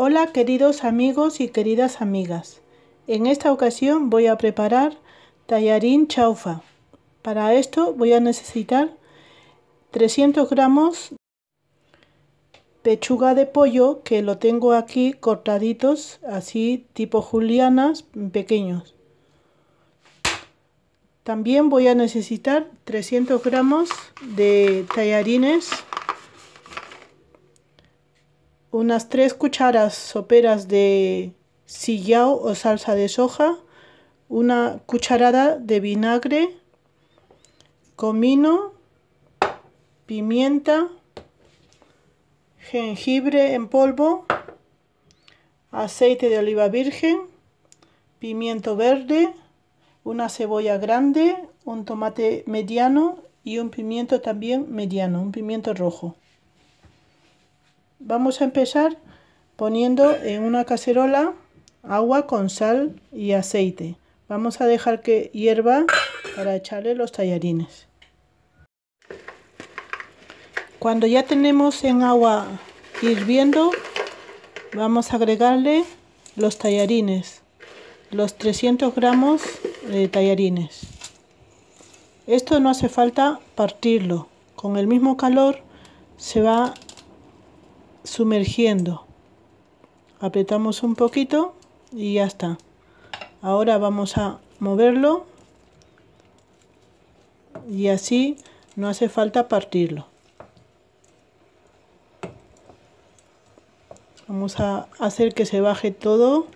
Hola queridos amigos y queridas amigas, en esta ocasión voy a preparar tallarín chaufa. Para esto voy a necesitar 300 gramos pechuga de pollo, que lo tengo aquí cortaditos, así tipo julianas, pequeños. También voy a necesitar 300 gramos de tallarines, unas 3 cucharas soperas de siyao o salsa de soja, una cucharada de vinagre, comino, pimienta, jengibre en polvo, aceite de oliva virgen, pimiento verde, una cebolla grande, un tomate mediano y un pimiento también mediano, un pimiento rojo. Vamos a empezar poniendo en una cacerola agua con sal y aceite. Vamos a dejar que hierva para echarle los tallarines. Cuando ya tenemos en agua hirviendo, vamos a agregarle los tallarines, los 300 gramos de tallarines. Esto no hace falta partirlo, con el mismo calor se va sumergiendo. Apretamos un poquito y ya está. Ahora vamos a moverlo y así no hace falta partirlo. Vamos a hacer que se baje todo.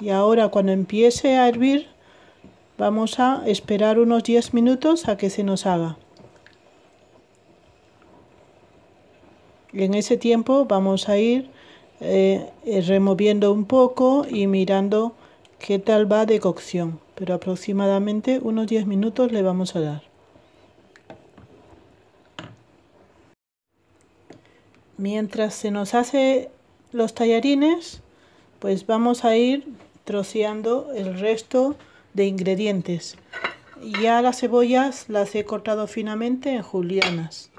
Y ahora, cuando empiece a hervir, vamos a esperar unos 10 minutos a que se nos haga. En ese tiempo vamos a ir removiendo un poco y mirando qué tal va de cocción, pero aproximadamente unos 10 minutos le vamos a dar. Mientras se nos hace los tallarines, pues vamos a ir troceando el resto de ingredientes. Ya las cebollas las he cortado finamente en julianas.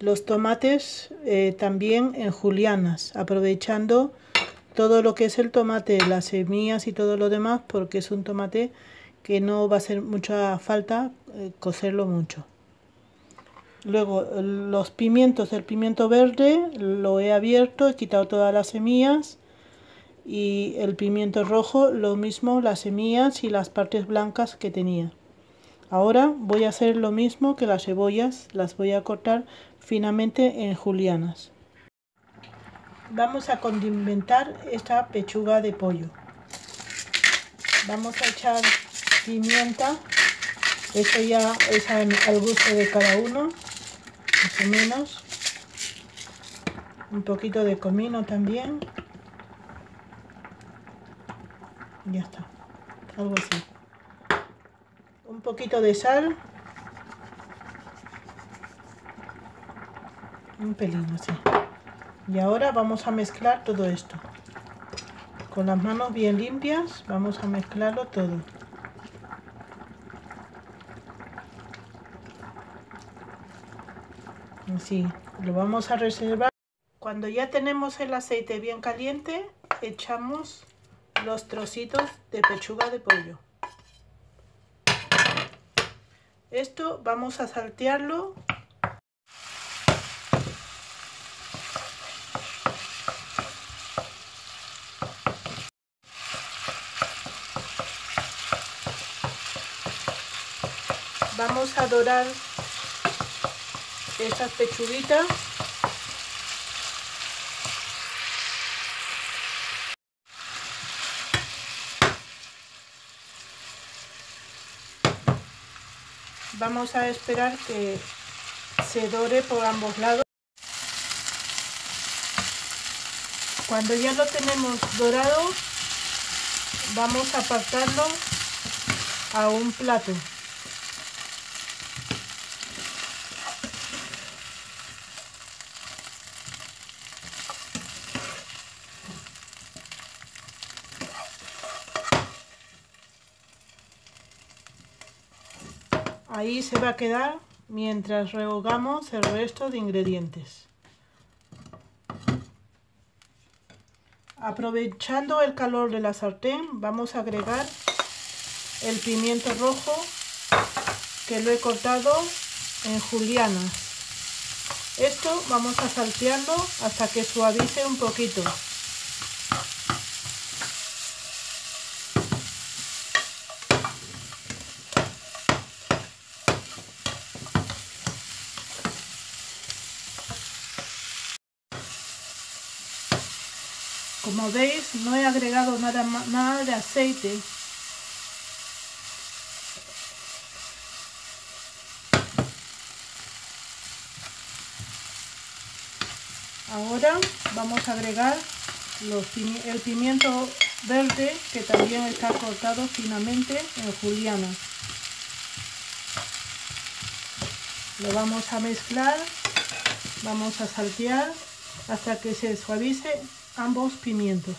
Los tomates también en julianas, aprovechando todo lo que es el tomate, las semillas y todo lo demás, porque es un tomate que no va a hacer mucha falta cocerlo mucho. Luego los pimientos, el pimiento verde lo he abierto, he quitado todas las semillas, y el pimiento rojo lo mismo, las semillas y las partes blancas que tenía. Ahora voy a hacer lo mismo que las cebollas, las voy a cortar finamente en julianas. Vamos a condimentar esta pechuga de pollo. Vamos a echar pimienta, eso ya es al gusto de cada uno, más o menos. Un poquito de comino también. Ya está, algo así. Un poquito de sal, un pelín así. Y ahora vamos a mezclar todo esto. Con las manos bien limpias vamos a mezclarlo todo. Así, lo vamos a reservar. Cuando ya tenemos el aceite bien caliente, echamos los trocitos de pechuga de pollo. Esto vamos a saltearlo. Vamos a dorar estas pechuguitas. Vamos a esperar que se dore por ambos lados. Cuando ya lo tenemos dorado, vamos a apartarlo a un plato. Ahí se va a quedar mientras rehogamos el resto de ingredientes. Aprovechando el calor de la sartén, vamos a agregar el pimiento rojo que lo he cortado en julianas. Esto vamos a saltearlo hasta que suavice un poquito. Como veis, no he agregado nada de aceite. Ahora vamos a agregar el pimiento verde, que también está cortado finamente en julianas. Lo vamos a mezclar, vamos a saltear hasta que se suavice ambos pimientos.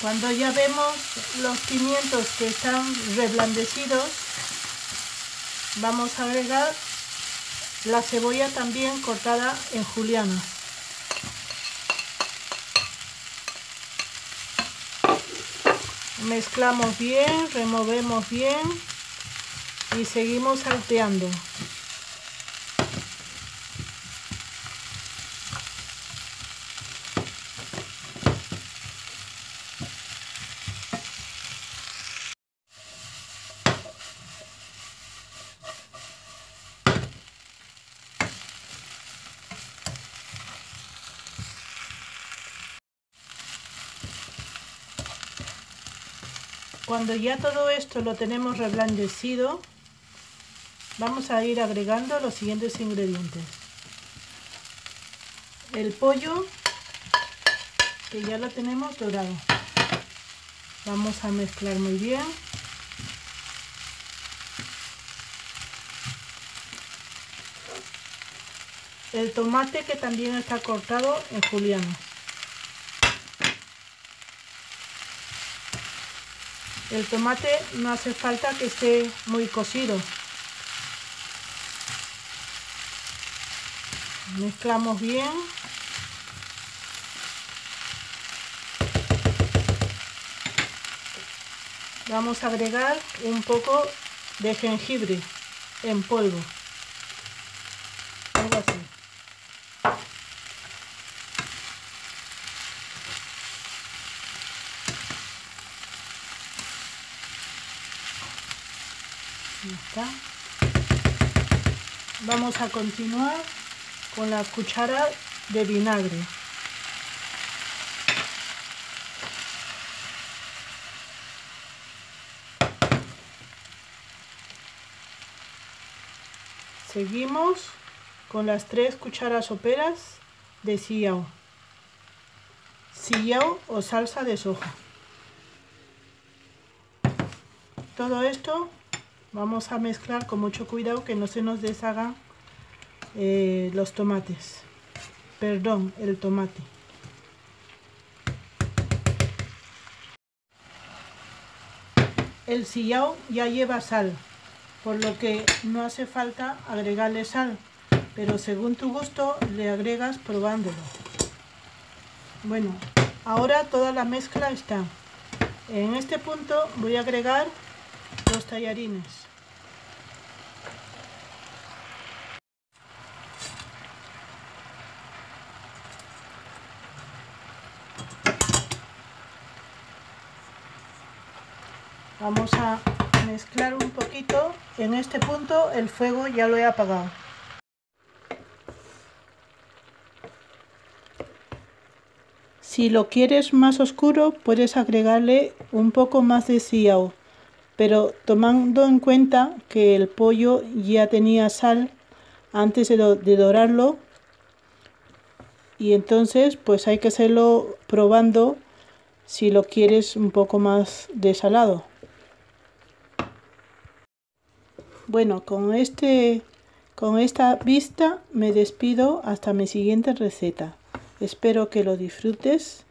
Cuando ya vemos los pimientos que están reblandecidos, vamos a agregar la cebolla también cortada en julianas. Mezclamos bien, removemos bien y seguimos salteando. Cuando ya todo esto lo tenemos reblandecido, vamos a ir agregando los siguientes ingredientes. El pollo, que ya lo tenemos dorado. Vamos a mezclar muy bien. El tomate, que también está cortado en julianas. El tomate no hace falta que esté muy cocido. Mezclamos bien. Vamos a agregar un poco de jengibre en polvo. Algo así. Ya está. Vamos a continuar con la cuchara de vinagre. Seguimos con las 3 cucharas soperas de Siyao. Siyao o salsa de soja. Todo esto vamos a mezclar con mucho cuidado, que no se nos deshagan los tomates. Perdón, el tomate. El Siyao ya lleva sal, por lo que no hace falta agregarle sal, pero según tu gusto le agregas probándolo. Bueno, ahora toda la mezcla está. En este punto voy a agregar los tallarines. Vamos a mezclar un poquito. En este punto el fuego ya lo he apagado. Si lo quieres más oscuro, puedes agregarle un poco más de Siyao, pero tomando en cuenta que el pollo ya tenía sal antes de dorarlo, y entonces pues hay que hacerlo probando si lo quieres un poco más desalado. Bueno, con esta vista me despido hasta mi siguiente receta. Espero que lo disfrutes.